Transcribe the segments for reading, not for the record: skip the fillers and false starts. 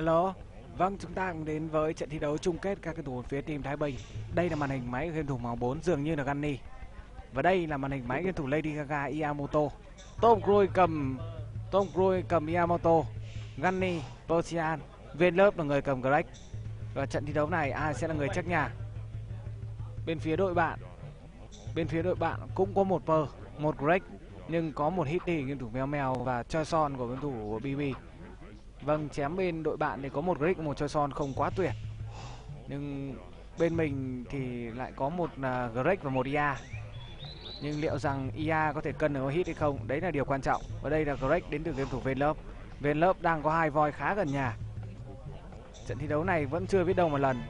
Alo, vâng, chúng ta cũng đến với trận thi đấu chung kết các cầu thủ phía team Thái Bình. Đây là màn hình máy game thủ màu 4 dường như là Gunny. Và đây là màn hình máy game thủ Lady Gaga Iyamoto. Tom Cruise cầm Yamamoto, Gunny, Persian, Việt lớp là người cầm Greg. Và trận thi đấu này ai sẽ là người chắc nhà? Bên phía đội bạn cũng có một Per, một Greg, nhưng có một Hitty game thủ Mèo Mèo và chơi Son của game thủ BB. Vâng, chém bên đội bạn thì có một Greg, một chơi Son không quá tuyệt. Nhưng bên mình thì lại có một Greg và một Ia. Nhưng liệu rằng Ia có thể cân được hit hay không, đấy là điều quan trọng. Và đây là Greg đến từ game thủ Việt lớp. Việt lớp đang có hai voi khá gần nhà. Trận thi đấu này vẫn chưa biết đâu một lần.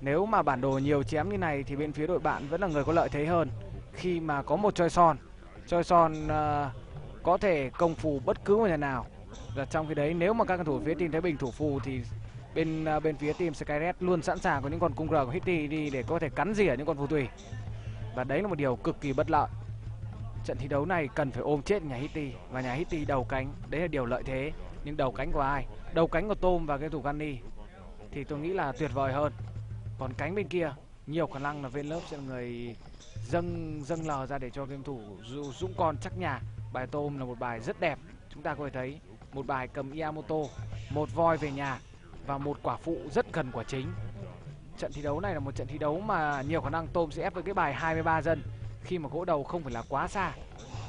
Nếu mà bản đồ nhiều chém như này thì bên phía đội bạn vẫn là người có lợi thế hơn, khi mà có một choi Son. Choi Son có thể công phù bất cứ một nhà nào. Và trong khi đấy, nếu mà các cầu thủ phía team Thái Bình thủ phù thì bên phía team Skyred luôn sẵn sàng có những con cung R của Hitty đi để có thể cắn rỉa những con phù thủy. Và đấy là một điều cực kỳ bất lợi. Trận thi đấu này cần phải ôm chết nhà Hitty, và nhà Hitty đầu cánh, đấy là điều lợi thế. Nhưng đầu cánh của ai? Đầu cánh của Tom và game thủ Gunny thì tôi nghĩ là tuyệt vời hơn. Còn cánh bên kia, nhiều khả năng là VN Lớp sẽ là người dâng lờ ra để cho game thủ Dũng Con chắc nhà. Bài Tom là một bài rất đẹp. Chúng ta có thể thấy một bài cầm Iyamoto, một voi về nhà và một quả phụ rất gần quả chính. Trận thi đấu này là một trận thi đấu mà nhiều khả năng Tom sẽ ép với cái bài 23 dân. Khi mà gỗ đầu không phải là quá xa,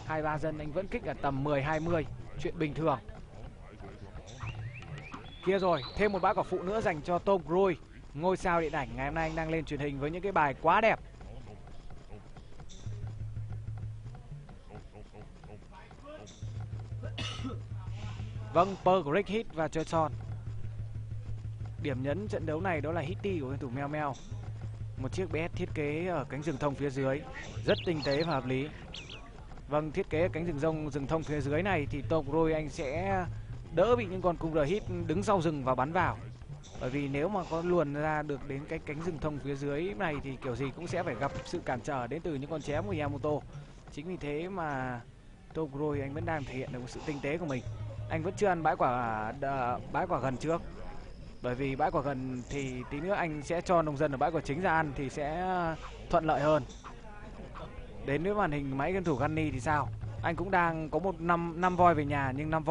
23 dân anh vẫn kích ở tầm 10-20, chuyện bình thường. Kia rồi, thêm một bãi quả phụ nữa dành cho Togroy, ngôi sao điện ảnh ngày hôm nay anh đang lên truyền hình với những cái bài quá đẹp. Vâng, Per, Greg, Hit và chơi Son. Điểm nhấn trận đấu này đó là Hitty của cầu thủ Mèo Mèo. Một chiếc BS thiết kế ở cánh rừng thông phía dưới, rất tinh tế và hợp lý. Vâng, thiết kế ở cánh rừng thông phía dưới này thì Togroy anh sẽ đỡ bị những con cung R Hit đứng sau rừng và bắn vào. Bởi vì nếu mà có luồn ra được đến cái cánh rừng thông phía dưới này thì kiểu gì cũng sẽ phải gặp sự cản trở đến từ những con chém của Yamamoto. Chính vì thế mà Togroy anh vẫn đang thể hiện được sự tinh tế của mình. Anh vẫn chưa ăn bãi quả gần trước, bởi vì bãi quả gần thì tí nữa anh sẽ cho nông dân ở bãi quả chính ra ăn thì sẽ thuận lợi hơn. Đến với màn hình máy game thủ Gunny thì sao? Anh cũng đang có một năm voi về nhà, nhưng năm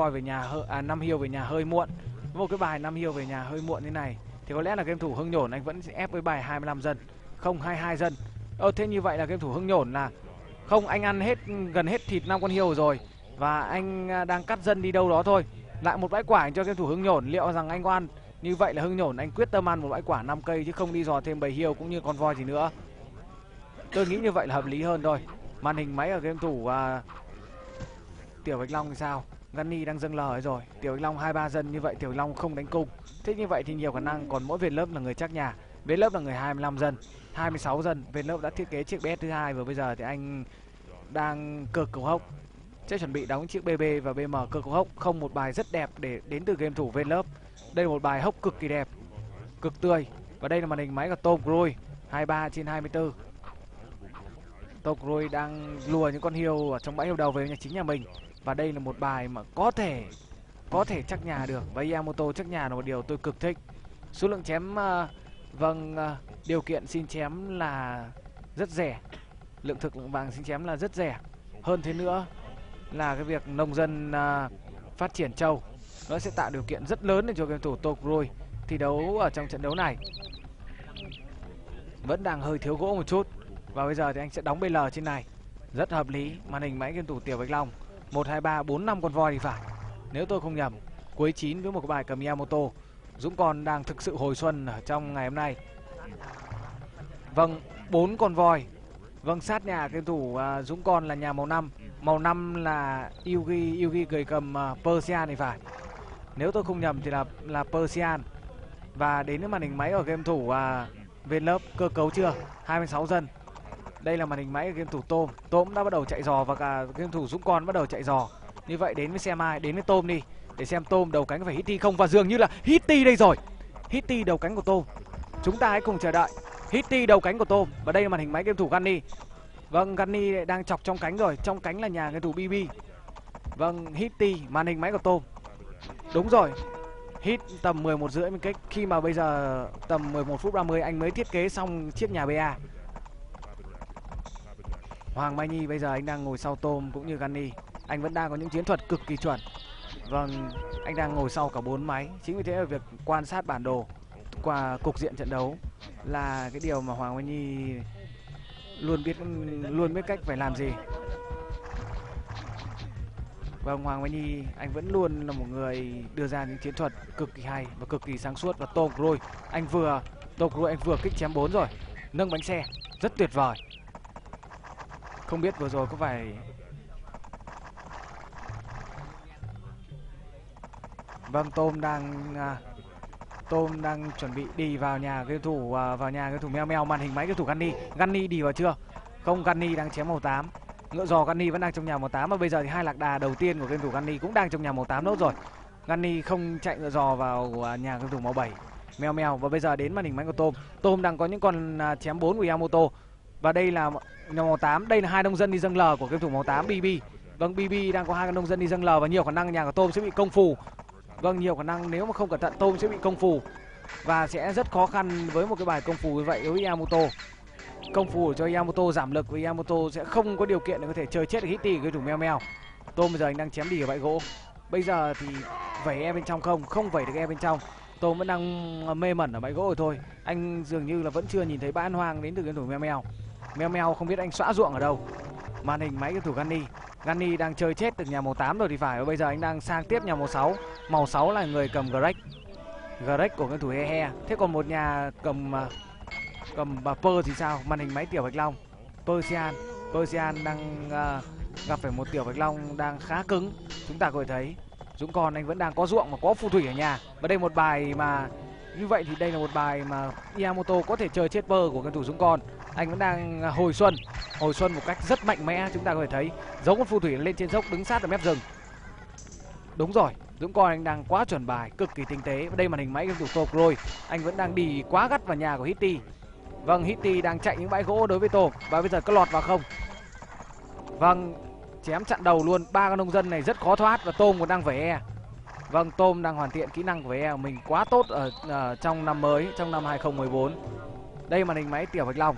hiêu về nhà hơi muộn. Một cái bài năm hiêu về nhà hơi muộn như này thì có lẽ là game thủ Hưng Nhổn anh vẫn sẽ ép với bài 25 dân, không 22 dân. Thế như vậy là game thủ Hưng Nhổn là không, anh ăn gần hết thịt 5 con hiêu rồi và anh đang cắt dân đi đâu đó thôi. Lại một bãi quả cho game thủ Hưng Nhổn, liệu rằng anh có ăn? Như vậy là Hưng Nhổn anh quyết tâm ăn một bãi quả 5 cây chứ không đi dò thêm bầy hiêu cũng như con voi gì nữa. Tôi nghĩ như vậy là hợp lý hơn thôi. Màn hình máy ở game thủ Tiểu Bạch Long thì sao? Gunny đang dâng lờ rồi. Tiểu Bạch Long 23 dân, như vậy Tiểu Bạch Long không đánh cung. Thế như vậy thì nhiều khả năng còn mỗi Việt Lớp là người chắc nhà. Việt Lớp là người 25 dân, 26 dân. Việt Lớp đã thiết kế chiếc BS thứ hai và bây giờ thì anh đang cực cầu hốc. Sẽ chuẩn bị đóng chiếc BB và BM cơ cầu hốc, không một bài rất đẹp để đến từ game thủ VN Lớp. Đây là một bài hốc cực kỳ đẹp, cực tươi. Và đây là màn hình máy của Tom Cruise, 23/24. Tom Cruise đang lùa những con hiêu ở trong bãi hiêu đầu về nhà chính nhà mình. Và đây là một bài mà có thể chắc nhà được. Và Iyamoto chắc nhà là một điều tôi cực thích. Số lượng chém, điều kiện xin chém là rất rẻ. Lượng thực lượng vàng xin chém là rất rẻ. Hơn thế nữa là cái việc nông dân phát triển trâu, nó sẽ tạo điều kiện rất lớn để cho game thủ Togroy thi đấu ở trong trận đấu này. Vẫn đang hơi thiếu gỗ một chút. Và bây giờ thì anh sẽ đóng BL trên này, rất hợp lý. Màn hình máy game thủ Tiểu Bạch Long 1, 2, 3, 4, 5 con voi thì phải, nếu tôi không nhầm. Cuối 9 với một cái bài cầm Yamamoto. Dũng Con đang thực sự hồi xuân ở trong ngày hôm nay. Vâng, 4 con voi. Vâng, sát nhà game thủ Dũng Con là nhà màu 5. Màu 5 là Yugi gầy cầm Persian thì phải. Nếu tôi không nhầm thì là Persian. Và đến với màn hình máy ở game thủ Việt Lớp, cơ cấu chưa? 26 dân. Đây là màn hình máy ở game thủ Tom. Tom đã bắt đầu chạy giò và cả game thủ Dũng Con bắt đầu chạy giò. Như vậy đến với xem ai, đến với Tom đi. Để xem Tom đầu cánh có phải Hitty không, và dường như là Hitty đây rồi. Hitty đầu cánh của Tom. Chúng ta hãy cùng chờ đợi Hitty đầu cánh của Tom. Và đây là màn hình máy game thủ Gunny. Vâng, Gunny đang chọc trong cánh rồi. Trong cánh là nhà game thủ BB. Vâng, Hitty, màn hình máy của Tom. Đúng rồi, hit tầm 11 rưỡi mình kích. Khi mà bây giờ tầm 11 phút 30 anh mới thiết kế xong chiếc nhà BA. Hoàng Mai Nhi bây giờ anh đang ngồi sau Tom cũng như Gunny. Anh vẫn đang có những chiến thuật cực kỳ chuẩn. Vâng, anh đang ngồi sau cả 4 máy. Chính vì thế là việc quan sát bản đồ qua cục diện trận đấu là cái điều mà Hoàng Mai Nhi luôn biết cách phải làm gì. Vâng, Hoàng Mai Nhi anh vẫn luôn là một người đưa ra những chiến thuật cực kỳ hay và cực kỳ sáng suốt. Và Togroy anh vừa kích chém 4 rồi, nâng bánh xe rất tuyệt vời. Không biết vừa rồi có phải... Vâng, Tom đang chuẩn bị đi vào nhà game thủ Mèo Mèo. Màn hình máy game thủ Gunny. Gunny đi vào chưa? Không, Gunny đang chém màu 8. Ngựa giò Gunny vẫn đang trong nhà màu 8. Và bây giờ thì hai lạc đà đầu tiên của game thủ Gunny cũng đang trong nhà màu 8 nốt rồi. Gunny không chạy ngựa giò vào nhà game thủ màu 7 Mèo Mèo. Và bây giờ đến màn hình máy của Tom. Tom đang có những con chém 4 của Iyamoto. Và đây là nhà màu 8. Đây là hai nông dân đi dâng lờ của game thủ màu 8 BB. Vâng, BB đang có hai con nông dân đi dâng lờ. Và nhiều khả năng nhà của Tom sẽ bị công phù. Vâng, nhiều khả năng nếu mà không cẩn thận Tom sẽ bị công phù. Và sẽ rất khó khăn với một cái bài công phù như vậy đối với Iyamoto. Công phù cho Iyamoto giảm lực và Iyamoto sẽ không có điều kiện để có thể chơi chết được Hitty cái thủ Mèo Mèo. Tom bây giờ anh đang chém đi ở bãi gỗ. Bây giờ thì vẩy e bên trong không vẩy được e bên trong. Tom vẫn đang mê mẩn ở bãi gỗ rồi thôi. Anh dường như là vẫn chưa nhìn thấy bãi hoang đến từ cái thủ Mèo Mèo. Mèo Mèo không biết anh xóa ruộng ở đâu. Màn hình máy cái thủ Gunny. Gunny đang chơi chết từ nhà màu 8 rồi thì phải. Và bây giờ anh đang sang tiếp nhà màu 6. Màu 6 là người cầm Greg. Greg của game thủ He He. Thế còn một nhà cầm bà Per thì sao? Màn hình máy Tiểu Bạch Long. Persian đang gặp phải một Tiểu Bạch Long đang khá cứng. Chúng ta có thể thấy Dũng Con anh vẫn đang có ruộng mà có phù thủy ở nhà. Và đây một bài mà như vậy thì đây là một bài mà Iyamoto có thể chơi chết Per của game thủ Dũng Con. Anh vẫn đang hồi xuân một cách rất mạnh mẽ. Chúng ta có thể thấy dấu con phù thủy lên trên dốc đứng sát ở mép rừng. Đúng rồi, Dũng Con anh đang quá chuẩn bài, cực kỳ tinh tế. Và đây màn hình máy game thủ Togroy. Anh vẫn đang đi quá gắt vào nhà của Hitty. Vâng, Hitty đang chạy những bãi gỗ đối với Tom. Và bây giờ có lọt vào không? Vâng, chém chặn đầu luôn. Ba con nông dân này rất khó thoát và Tom còn đang vẩy e. Vâng, Tom đang hoàn thiện kỹ năng của e mình quá tốt ở trong năm mới, trong năm 2014. Đây màn hình máy Tiểu Bạch Long.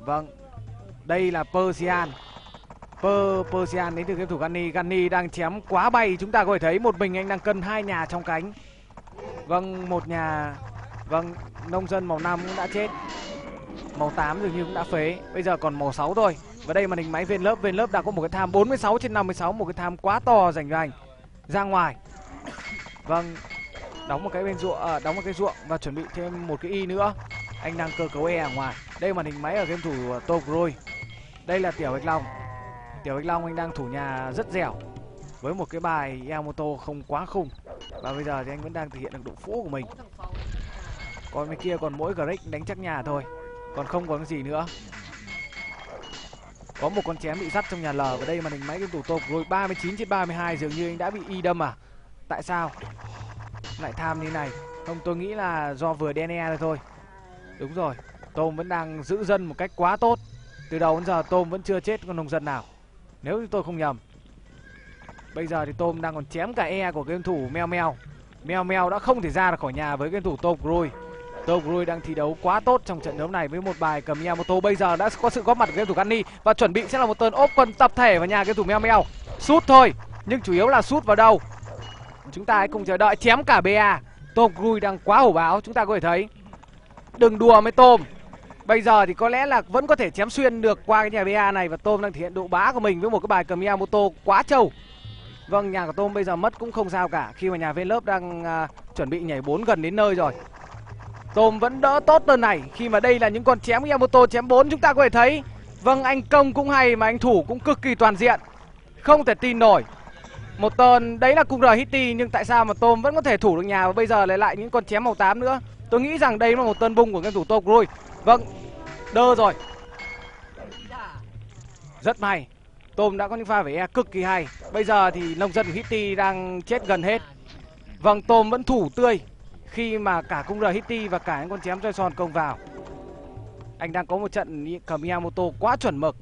Vâng, đây là Persian đến từ game thủ Gunny. Gunny đang chém quá bay. Chúng ta có thể thấy một mình anh đang cân hai nhà trong cánh. Vâng, một nhà. Vâng, nông dân màu 5 cũng đã chết. Màu 8 dường như cũng đã phế. Bây giờ còn màu 6 thôi. Và đây màn hình máy Việt lớp đang có một cái tham 46/56. Một cái tham quá to dành cho anh. Ra ngoài. Vâng, đóng một cái bên ruộng, đóng một cái ruộng. Và chuẩn bị thêm một cái y nữa. Anh đang cơ cấu e ở ngoài. Đây màn hình máy ở game thủ Togroy. Đây là Tiểu Bạch Long. Tiểu Bạch Long anh đang thủ nhà rất dẻo với một cái bài Iyamoto không quá khủng. Và bây giờ thì anh vẫn đang thực hiện được độ phũ của mình. Còn bên kia còn mỗi Greg đánh chắc nhà thôi, còn không có cái gì nữa. Có một con chém bị sắt trong nhà L. Và đây màn hình máy game thủ Togroy. 39/32 dường như anh đã bị y đâm à? Tại sao lại tham như này? Không, tôi nghĩ là do vừa DNA rồi thôi. Đúng rồi, Tom vẫn đang giữ dân một cách quá tốt. Từ đầu đến giờ Tom vẫn chưa chết con nông dân nào, nếu như tôi không nhầm. Bây giờ thì Tom đang còn chém cả e của game thủ Mèo Mèo. Mèo Mèo đã không thể ra được khỏi nhà với game thủ Togroy. Togroy đang thi đấu quá tốt trong trận đấu này với một bài cầm Yamamoto. Bây giờ đã có sự góp mặt của game thủ Gunny. Và chuẩn bị sẽ là một turn open tập thể vào nhà game thủ Mèo Mèo. Sút thôi, nhưng chủ yếu là sút vào đâu. Chúng ta hãy cùng chờ đợi. Chém cả BA. Togroy đang quá hổ báo. Chúng ta có thể thấy. Đừng đùa với Tom. Bây giờ thì có lẽ là vẫn có thể chém xuyên được qua cái nhà BA này. Và Tom đang thể hiện độ bá của mình với một cái bài cầm Iyamoto quá trâu. Vâng, nhà của Tom bây giờ mất cũng không sao cả, khi mà nhà VN Lớp đang chuẩn bị nhảy 4 gần đến nơi rồi. Tom vẫn đỡ tốt tên này, khi mà đây là những con chém Iyamoto chém 4 chúng ta có thể thấy. Vâng, anh công cũng hay mà anh thủ cũng cực kỳ toàn diện. Không thể tin nổi. Một tên đấy là cùng đời Hitty, nhưng tại sao mà Tom vẫn có thể thủ được nhà. Và bây giờ lại những con chém màu 8 nữa. Tôi nghĩ rằng đây là một tân bung của game thủ Togroy. Vâng, đơ rồi. Rất may Tom đã có những pha vẩy e cực kỳ hay. Bây giờ thì nông dân của Hitty đang chết gần hết. Vâng, Tom vẫn thủ tươi khi mà cả cung rờ Hitty và cả những con chém Son công vào. Anh đang có một trận cầm Iyamoto quá chuẩn mực.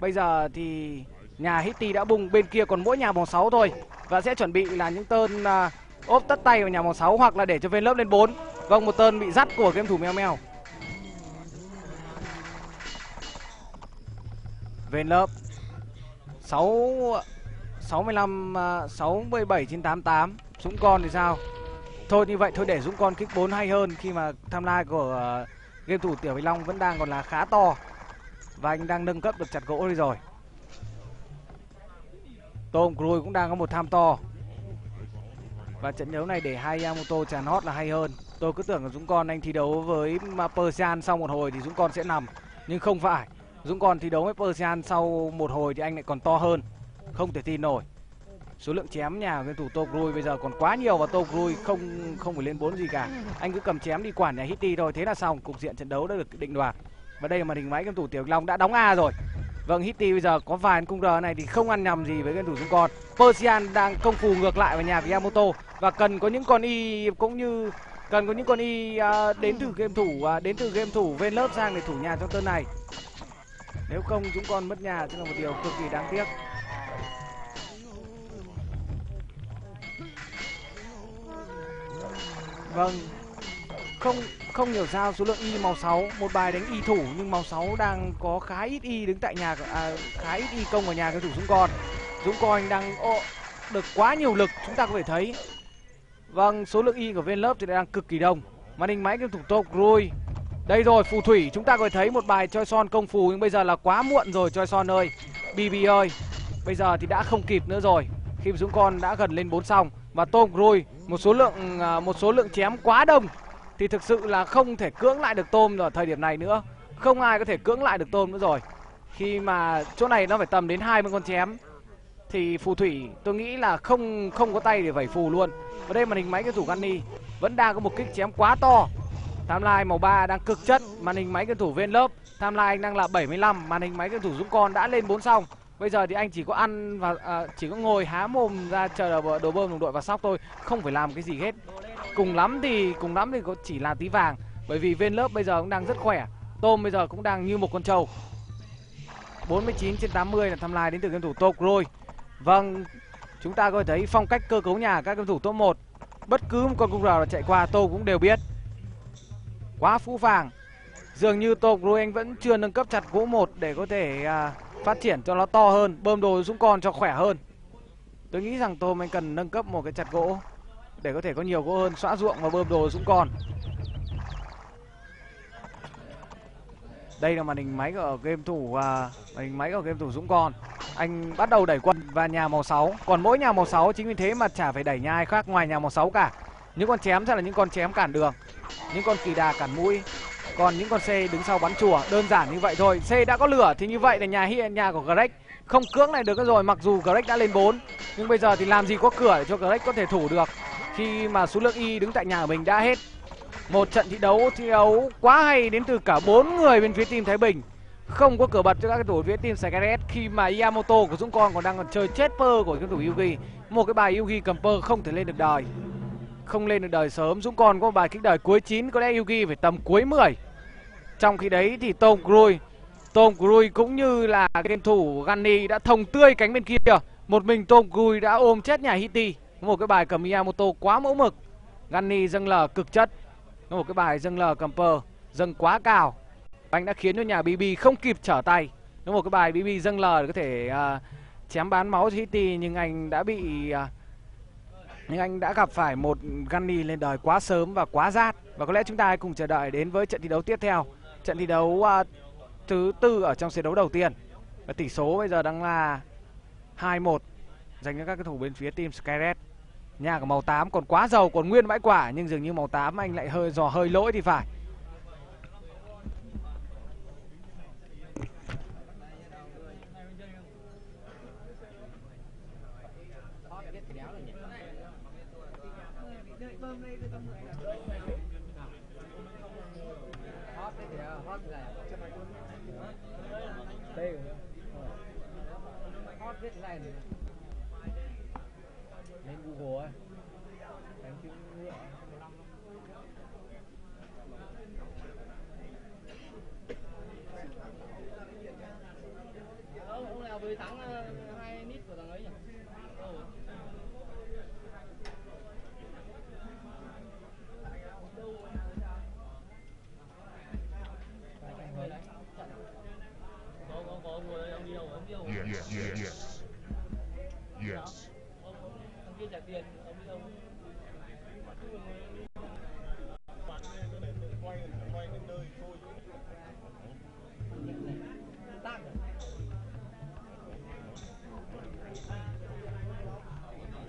Bây giờ thì nhà Hitty đã bung. Bên kia còn mỗi nhà màu 6 thôi. và sẽ chuẩn bị là những turn ốp tất tay của nhà màu 6 hoặc là để cho Việt lớp lên 4. Vâng, một turn bị dắt của game thủ Mèo Mèo. Việt lớp 6 65 67 988. Dũng con thì sao? Thôi như vậy thôi, để Dũng con kích 4 hay hơn khi mà timeline của game thủ Tiểu Minh Long vẫn đang còn là khá to và anh đang nâng cấp được chặt gỗ đi rồi. Tom Cruise cũng đang có một tham to. Và trận đấu này để Iyamoto tràn hot là hay hơn. Tôi cứ tưởng là Dũng con anh thi đấu với Persian sau một hồi thì Dũng con sẽ nằm. Nhưng không phải. Dũng con thi đấu với Persian sau một hồi thì anh lại còn to hơn. Không thể tin nổi. Số lượng chém nhà game thủ Tom Cruise bây giờ còn quá nhiều và Tom Cruise không phải lên 4 gì cả. Anh cứ cầm chém đi quản nhà Hitty thôi, thế là xong. Cục diện trận đấu đã được định đoạt. Và đây là màn hình máy game thủ Tiểu Bạch Long đã đóng A rồi. Vâng, Hitty bây giờ có vài con cung R này thì không ăn nhầm gì với game thủ Dũng con. Persian đang công phù ngược lại vào nhà của Yamamoto và cần có những con Y cũng như cần có những con Y đến từ game thủ Việt lớp sang để thủ nhà trong turn này. Nếu không Dũng con mất nhà sẽ là một điều cực kỳ đáng tiếc. Vâng, không hiểu sao số lượng Y màu 6, một bài đánh Y thủ nhưng màu 6 đang có khá ít Y đứng tại nhà, khá ít Y công ở nhà cầu thủ Dũng con. Dũng con đang được quá nhiều lực, chúng ta có thể thấy. Vâng, số lượng Y của Việt lớp thì đang cực kỳ đông. Màn hình máy cầu thủ Togroy. Đây rồi, phù thủy, chúng ta có thể thấy một bài choi Son công phù nhưng bây giờ là quá muộn rồi choi Son ơi. BB ơi, bây giờ thì đã không kịp nữa rồi. Khi Dũng con đã gần lên 4 xong và Togroy một số lượng chém quá đông. Thì thực sự là không thể cưỡng lại được Tom ở thời điểm này nữa. Không ai có thể cưỡng lại được Tom nữa rồi. Khi mà chỗ này nó phải tầm đến 20 con chém thì phù thủy tôi nghĩ là không có tay để vẩy phù luôn. Và đây màn hình máy game thủ Gunny vẫn đang có một kích chém quá to. Timeline màu 3 đang cực chất. Màn hình máy game thủ Việt lớp timeline anh đang là 75. Màn hình máy game thủ Dũng con đã lên 4 xong. Bây giờ thì anh chỉ có ăn và chỉ có ngồi há mồm ra chờ đồ bơm đồng đội và sóc thôi, không phải làm cái gì hết. Cùng lắm thì có chỉ là tí vàng, bởi vì Việt lớp bây giờ cũng đang rất khỏe. Tom bây giờ cũng đang như một con trâu. 49/80 là tham lai đến từ game thủ Togroy. Vâng, chúng ta có thể thấy phong cách cơ cấu nhà các game thủ top 1. Bất cứ một con cung nào chạy qua Tom cũng đều biết. Quá phũ phàng. Dường như Togroy anh vẫn chưa nâng cấp chặt gỗ 1 để có thể phát triển cho nó to hơn, bơm đồ xuống con cho khỏe hơn. Tôi nghĩ rằng Tom anh cần nâng cấp một cái chặt gỗ để có thể có nhiều gỗ hơn, xóa ruộng và bơm đồ Dũng con. Đây là màn hình máy ở game thủ Dũng con. Anh bắt đầu đẩy quân và nhà màu 6. Còn mỗi nhà màu 6 chính vì thế mà chả phải đẩy nhà ai khác ngoài nhà màu 6 cả. Những con chém sẽ là những con chém cản đường, những con kỳ đà cản mũi, còn những con C đứng sau bắn chùa. Đơn giản như vậy thôi. C đã có lửa thì như vậy là nhà của Greg không cưỡng lại được nữa rồi. Mặc dù Greg đã lên 4 nhưng bây giờ thì làm gì có cửa để cho Greg có thể thủ được khi mà số lượng Y đứng tại nhà của mình đã hết. Một trận thi đấu quá hay đến từ cả 4 người bên phía team Thái Bình. Không có cửa bật cho các cầu thủ phía team Skyred khi mà Iyamoto của Dũng con còn đang chơi chết pơ của cầu thủ Yugi. Một cái bài Yugi cầm pơ không thể lên được đời. Không lên được đời sớm. Dũng con có một bài kích đời cuối 9, có lẽ Yugi phải tầm cuối 10. Trong khi đấy thì Tom Cruise cũng như là game thủ Gunny đã thông tươi cánh bên kia. Một mình Tom Cruise đã ôm chết nhà Hitty. Một cái bài cầm Iyamoto quá mẫu mực. Gunny dâng lờ cực chất. Một cái bài dâng lờ cầm pơ dâng quá cao. Anh đã khiến cho nhà BB không kịp trở tay. Một cái bài BB dâng lờ có thể chém bán máu cho Hitty nhưng anh đã bị... Nhưng anh đã gặp phải một Gunny lên đời quá sớm và quá rát. Và có lẽ chúng ta hãy cùng chờ đợi đến với trận thi đấu tiếp theo. Trận thi đấu thứ tư ở trong set đấu đầu tiên. Và tỷ số bây giờ đang là 2-1 dành cho các cầu thủ bên phía team Skyred. Nhà của màu 8 còn quá giàu, còn nguyên bãi quả. Nhưng dường như màu 8 anh lại hơi lỗi thì phải. Yes.